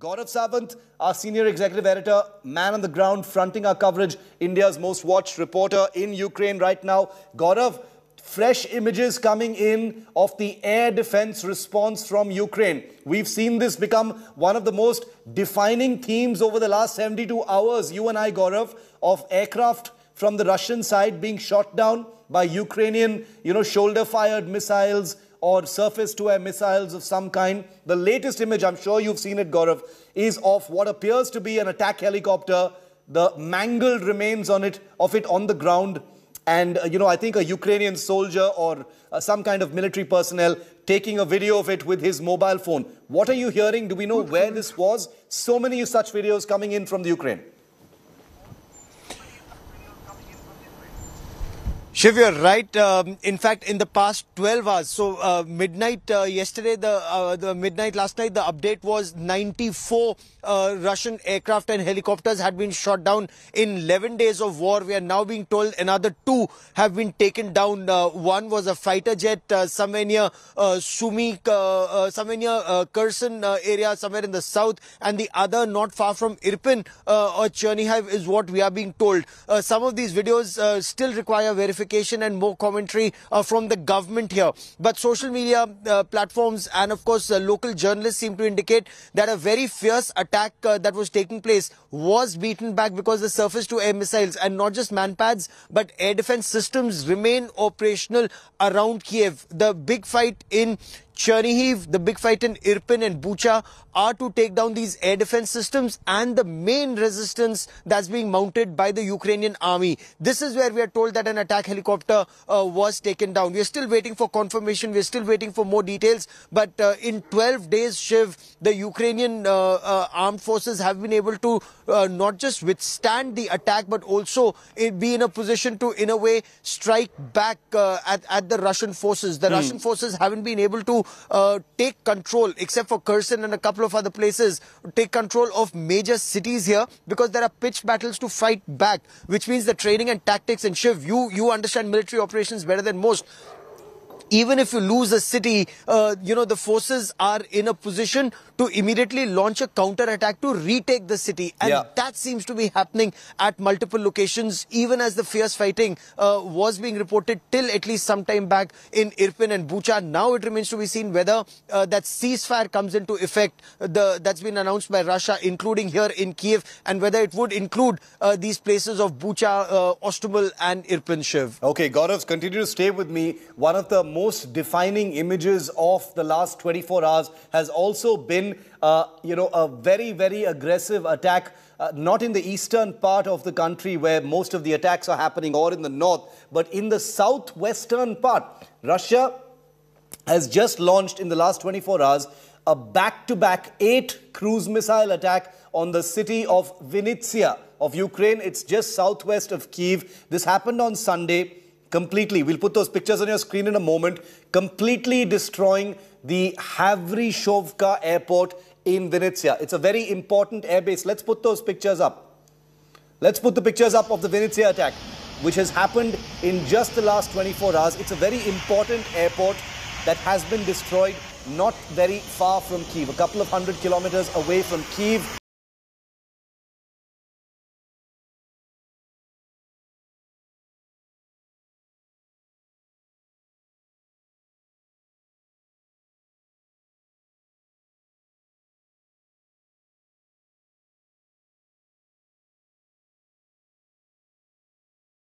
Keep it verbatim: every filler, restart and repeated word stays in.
Gaurav Sawant, our senior executive editor, man on the ground, fronting our coverage, India's most watched reporter in Ukraine right now. Gaurav, fresh images coming in of the air defense response from Ukraine. We've seen this become one of the most defining themes over the last seventy-two hours, you and I, Gaurav, of aircraft from the Russian side being shot down by Ukrainian, you know, shoulder-fired missiles, or surface-to-air missiles of some kind. The latest image, I'm sure you've seen it, Gaurav, is of what appears to be an attack helicopter, the mangled remains on it, of it on the ground, and, uh, you know, I think a Ukrainian soldier or uh, some kind of military personnel taking a video of it with his mobile phone. What are you hearing? Do we know where this was? So many such videos coming in from the Ukraine. Shiv, you're right. Um, in fact, in the past twelve hours, so uh, midnight uh, yesterday, the uh, the midnight last night, the update was ninety-four uh, Russian aircraft and helicopters had been shot down in eleven days of war. We are now being told another two have been taken down. Uh, one was a fighter jet uh, somewhere near uh, Sumik, uh, uh, somewhere near uh, Kherson uh, area, somewhere in the south, and the other not far from Irpin uh, or Chernihiv is what we are being told. Uh, some of these videos uh, still require verification and more commentary uh, from the government here. But social media uh, platforms and, of course, uh, local journalists seem to indicate that a very fierce attack uh, that was taking place was beaten back because the surface-to-air missiles and not just manpads but air defense systems remain operational around Kyiv. The big fight in Chernihiv, the big fight in Irpin and Bucha are to take down these air defense systems and the main resistance that's being mounted by the Ukrainian army. This is where we are told that an attack helicopter uh, was taken down. We're still waiting for confirmation. We're still waiting for more details. But uh, in twelve days, Shiv, the Ukrainian uh, uh, armed forces have been able to uh, not just withstand the attack, but also be in a position to, in a way, strike back uh, at, at the Russian forces. The mm. Russian forces haven't been able to Uh, take control, except for Kherson and a couple of other places, take control of major cities here because there are pitched battles to fight back, which means the training and tactics. And Shiv, you, you understand military operations better than most. Even if you lose a city, uh, you know, the forces are in a position to immediately launch a counter-attack to retake the city. And yeah. that seems to be happening at multiple locations, even as the fierce fighting uh, was being reported till at least some time back in Irpin and Bucha. Now it remains to be seen whether uh, that ceasefire comes into effect the, that's been announced by Russia, including here in Kyiv, and whether it would include uh, these places of Bucha, uh, Ostumul and Irpin, Shiv. Okay, Gaurav, continue to stay with me. One of the most defining images of the last twenty-four hours has also been, uh, you know, a very, very aggressive attack, uh, not in the eastern part of the country where most of the attacks are happening or in the north, but in the southwestern part. Russia has just launched in the last twenty-four hours a back-to-back eight cruise missile attack on the city of Vinnytsia of Ukraine. It's just southwest of Kyiv. This happened on Sunday. Completely, we'll put those pictures on your screen in a moment, completely destroying the Havryshovka airport in Vinnytsia. It's a very important airbase. Let's put those pictures up. Let's put the pictures up of the Vinnytsia attack, which has happened in just the last twenty-four hours. It's a very important airport that has been destroyed not very far from Kyiv, a couple of hundred kilometers away from Kyiv.